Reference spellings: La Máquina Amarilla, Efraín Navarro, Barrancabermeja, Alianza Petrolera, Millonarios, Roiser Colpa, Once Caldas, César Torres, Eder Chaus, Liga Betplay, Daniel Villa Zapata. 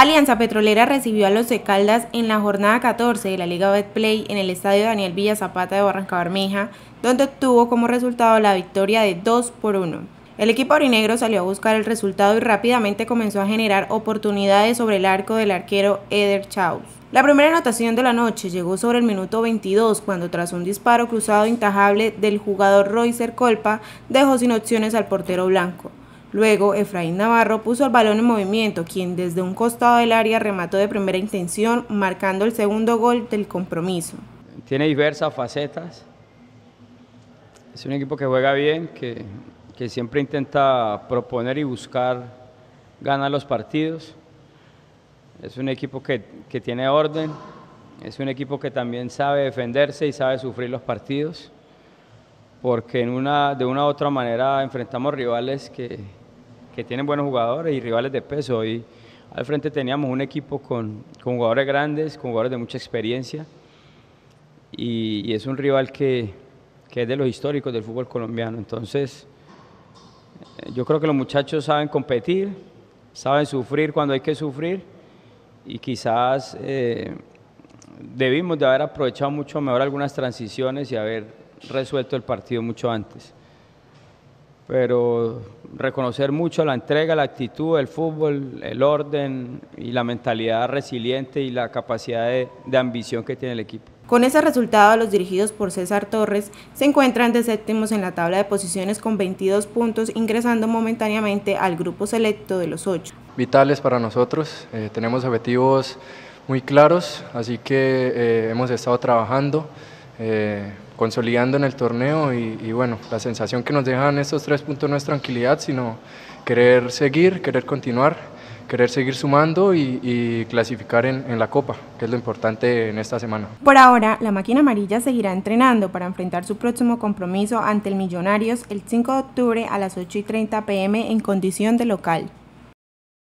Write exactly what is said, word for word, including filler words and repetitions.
Alianza Petrolera recibió a los Once Caldas en la jornada catorce de la Liga Betplay en el estadio Daniel Villa Zapata de Barrancabermeja, donde obtuvo como resultado la victoria de dos por uno. El equipo aurinegro salió a buscar el resultado y rápidamente comenzó a generar oportunidades sobre el arco del arquero Eder Chaus. La primera anotación de la noche llegó sobre el minuto veintidós, cuando tras un disparo cruzado intajable del jugador Roiser Colpa dejó sin opciones al portero blanco. Luego, Efraín Navarro puso el balón en movimiento, quien desde un costado del área remató de primera intención, marcando el segundo gol del compromiso. Tiene diversas facetas. Es un equipo que juega bien, que, que siempre intenta proponer y buscar ganar los partidos. Es un equipo que, que tiene orden. Es un equipo que también sabe defenderse y sabe sufrir los partidos, porque en una, de una u otra manera enfrentamos rivales que... que tienen buenos jugadores y rivales de peso. Y al frente teníamos un equipo con, con jugadores grandes, con jugadores de mucha experiencia, y, y es un rival que, que es de los históricos del fútbol colombiano. Entonces yo creo que los muchachos saben competir, saben sufrir cuando hay que sufrir, y quizás eh, debimos de haber aprovechado mucho mejor algunas transiciones y haber resuelto el partido mucho antes. Pero reconocer mucho la entrega, la actitud, el fútbol, el orden y la mentalidad resiliente y la capacidad de, de ambición que tiene el equipo. Con ese resultado, los dirigidos por César Torres se encuentran de séptimos en la tabla de posiciones con veintidós puntos, ingresando momentáneamente al grupo selecto de los ocho. Vitales para nosotros, eh, tenemos objetivos muy claros, así que eh, hemos estado trabajando, Eh, consolidando en el torneo y, y bueno, la sensación que nos dejan estos tres puntos no es tranquilidad, sino querer seguir, querer continuar, querer seguir sumando y, y clasificar en, en la Copa, que es lo importante en esta semana. Por ahora, la Máquina Amarilla seguirá entrenando para enfrentar su próximo compromiso ante el Millonarios el cinco de octubre a las ocho y treinta p m en condición de local.